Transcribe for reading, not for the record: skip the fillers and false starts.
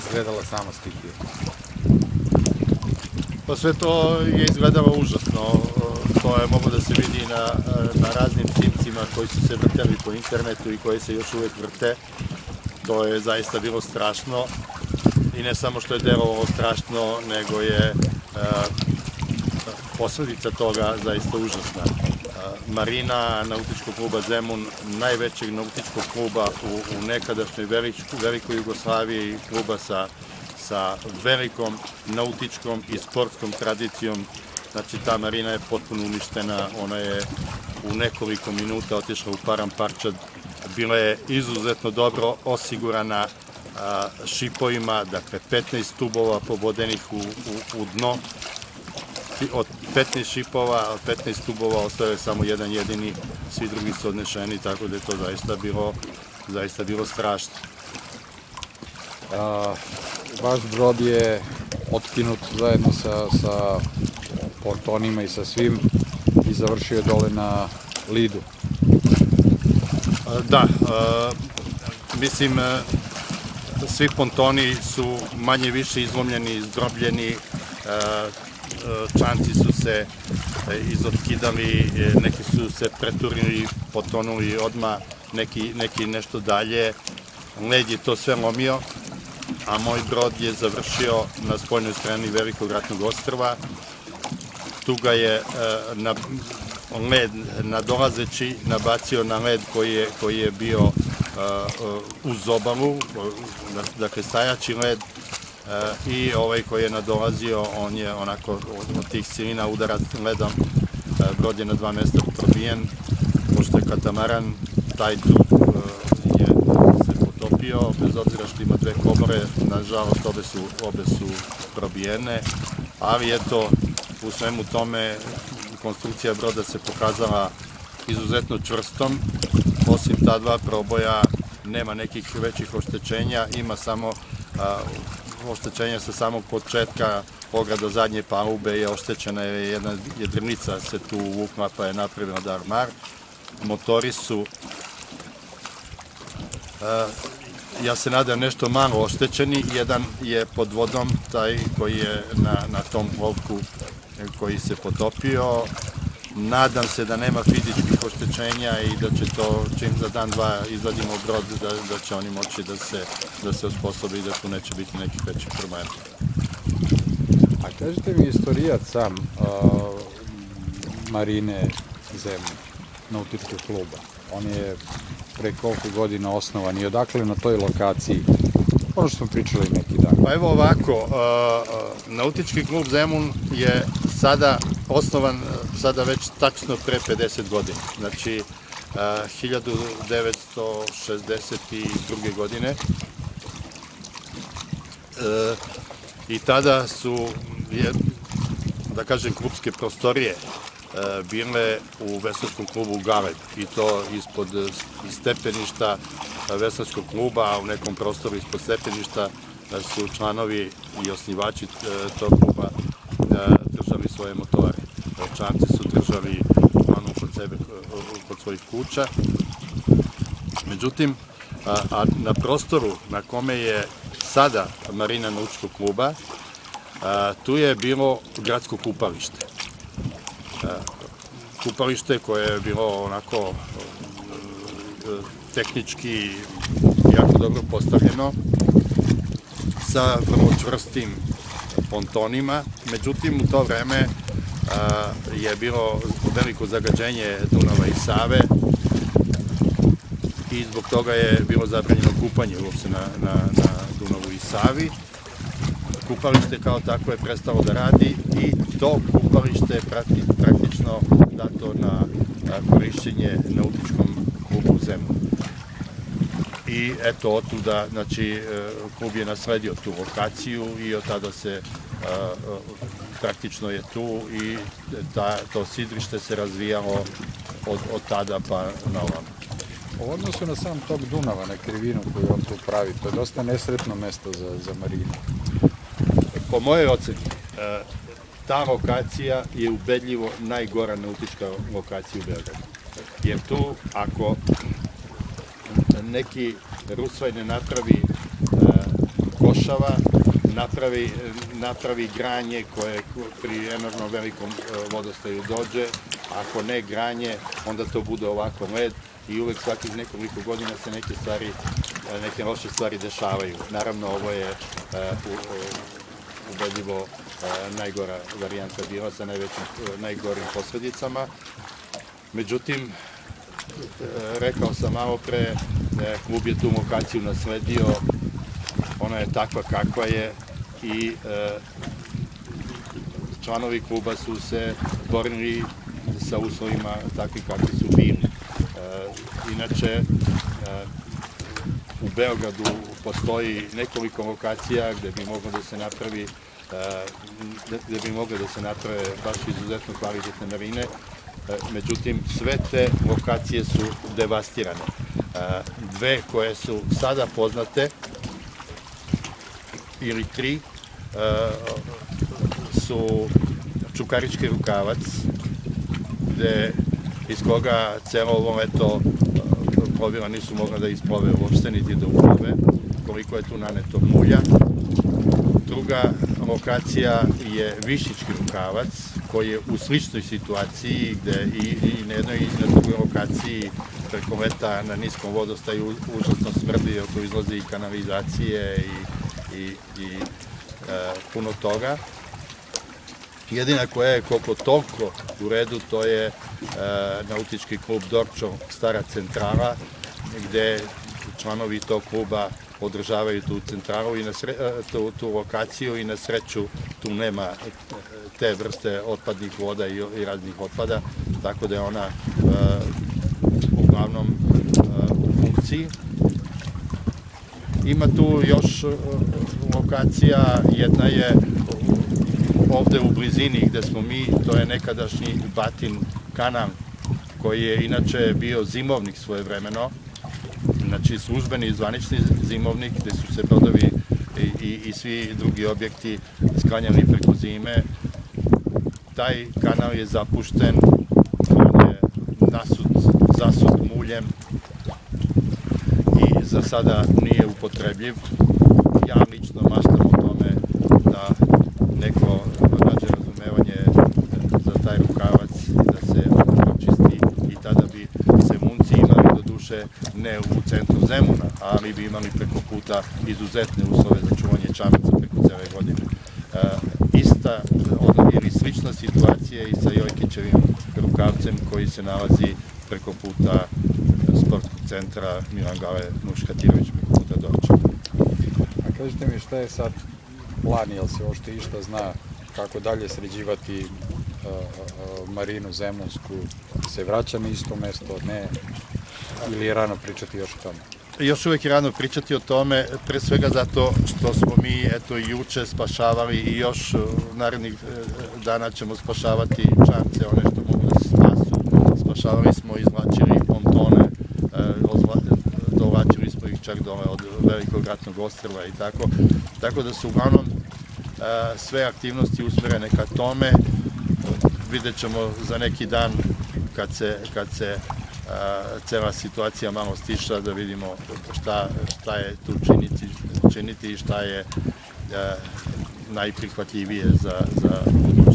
sama izgledala, sama stihija. Pa sve to je izgledalo užasno. To je moglo da se vidi na raznim snimcima koji su se vrteli po internetu i koje se još uvek vrte. To je zaista bilo strašno. I ne samo što je delovalo strašno, nego je posledica toga zaista užasna. Marina Nautičkog kluba Zemun, najvećeg nautičkog kluba u nekadašnjoj velikoj Jugoslaviji, kluba sa velikom nautičkom i sportskom tradicijom. Znači, ta marina je potpuno uništena, ona je u nekoliko minuta otišla u paran parčad. Bila je izuzetno dobro osigurana šipovima, dakle 15 stubova pobodenih u dno. Od 15 šipova, od 15 stubova ostao je samo jedan jedini, svi drugi su odnešeni, tako da je to zaista bilo strašno. Vaš brod je otkinut zajedno sa pontonima i sa svim i završio je dole na lidu. Da, mislim, svi pontoni su manje više izlomljeni, izdrobljeni, čanci su se izotkidali, neki su se preturili, potonuli odmah, neki nešto dalje. Led je to sve lomio, a moj brod je završio na spoljnoj strani Velikog ratnog ostrva. Tu ga je led nadolazeći nabacio na led koji je bio uz obalu, dakle stajaći led, i ovaj koji je nadolazio, on je onako od tih silina udarac ledom, brod je na dva mesta probijen, pošto je katamaran, taj tu je se potopio, bez obzira što ima dve komore, nažalost obe su probijene, ali eto, u svemu tome konstrukcija broda se pokazala izuzetno čvrstom, osim ta dva proboja nema nekih većih oštećenja, ima samo oštećenja sa samog početka, ograda zadnje palube je oštećena, jedna jedrilica se tu uvukla pa je napravila darmar. Motori su, ja se nadam, nešto malo oštećeni, jedan je pod vodom, taj koji je na tom plovku koji se potopio. Nadam se da nema fizičkih oštećenja i da će to, čim za dan, dva izvadimo brod, da će oni moći da se osposobe i da tu neće biti nekih većih problema. A kažete mi, istorijat sam Marine Zemun, nautičkog kluba. On je pre koliko godina osnovan i odakle na toj lokaciji? Ono što smo pričali neki dan. Pa evo ovako, Nautički klub Zemun je sada osnovan, sada već tačno pre 50 godina, znači 1962. godine, i tada su, da kažem, klubske prostorije bile u Veslačkom klubu Galeb, i to ispod stepeništa Veslačkog kluba, u nekom prostoru ispod stepeništa su članovi i osnivači tog kluba držali svoje motore. Čamci su držali uglavnom kod svojih kuća. Međutim, na prostoru na kome je sada marina nautičkog kluba, tu je bilo gradsko kupalište. Kupalište koje je bilo onako tehnički jako dobro postavljeno, sa vrlo čvrstim pontonima. Međutim, u to vreme je bilo veliko zagađenje Dunava i Save i zbog toga je bilo zabranjeno kupanje uopšte na Dunavu i Savi. Kupalište kao tako je prestalo da radi i to kupalište je praktično dato na korišćenje nautičkom klubu Zemun. I eto, otuda, znači, klub je nasledio tu lokaciju i od tada se praktično je tu i to sidrište se razvijalo od tada pa na ovamo. U odnosu na sam tok Dunava, na krivinu koju on tu pravi, to je dosta nesretno mesto za marinu. Po mojoj oceni, ta lokacija je ubedljivo najgora nautička lokacija u Beogradu. Jer tu, ako neki Rusvaj ne napravi košava napravi granje koje pri enormno velikom vodostaju dođe. Ako ne granje, onda to bude ovako led i uvek svakih nekoliko godina se neke loše stvari dešavaju. Naravno, ovo je ubedljivo najgora varijanta bila sa najgorim posledicama. Međutim, rekao sam malo pre, klub je tu lokaciju nasledio, ona je takva kakva je i članovi kluba su se borili sa uslovima takvi kakvi su bili. Inače, u Beogradu postoji nekoliko lokacija gde bi moglo da se napravi baš izuzetno kvalitetne marine. Međutim, sve te lokacije su devastirane. Dve koje su sada poznate, ili tri, su Čukarički rukavac, iz koga celo ovo leto plovila nisu mogla da isplove uopšte, niti da uplove, koliko je tu naneto mulja. Druga lokacija je Višnjički rukavac, koji je u sličnoj situaciji, gde i na jednoj i na drugoj lokaciji preko leta na niskom vodostaju užasno smrdi, oko izlazi i kanalizacije i puno toga. Jedina koja je koliko toliko u redu, to je Nautički klub Dorćol, Stara Centrala, gde članovi tog kluba održavaju tu centralu i tu lokaciju i na sreću tu nema te vrste otpadnih voda i raznih otpada, tako da je ona uglavnom u funkciji. Ima tu još lokacija, jedna je ovde u blizini gde smo mi, to je nekadašnji Batin kanal, koji je inače bio zimovnik svojevremeno, znači službeni i zvanični zimovnik, gde su se brodovi i svi drugi objekti sklanjali preko zime. Taj kanal je zapušten, on je zasut muljem i za sada nije upotrebljiv. Ja lično maštam o tome da neko nađe razumevanje za taj rukavac, da se očisti i tada bi Zemunci imali, do duše ne u centru Zemuna, ali bi imali preko puta izuzetne uslove za čuvanje čamaca preko cele godine. Ista ili slična situacija i sa Jojkićevim rukavcem koji se nalazi preko puta sportskog centra Milana Gale Muškatirović, preko puta Dorćol. A kažete mi, šta je sad plan, jel se ošto išta zna kako dalje sređivati marinu zemunsku, se vraća na isto mesto, ne, ili je rano pričati još o tome? Još uvek je rano pričati o tome, pre svega zato što smo mi, eto, juče spašavali i još narednih dana ćemo spašavati čamce, one što mogu da se spasu. Spašavali smo, izvlačili pontone, dovlačili smo ih čak dole od velikog ratnog ostrva i tako. Tako da su uglavnom sve aktivnosti usmerene ka tome. Vidjet ćemo za neki dan kad se cela situacija malo stiša da vidimo šta je tu činiti i šta je najprihvatljivije za budućnost.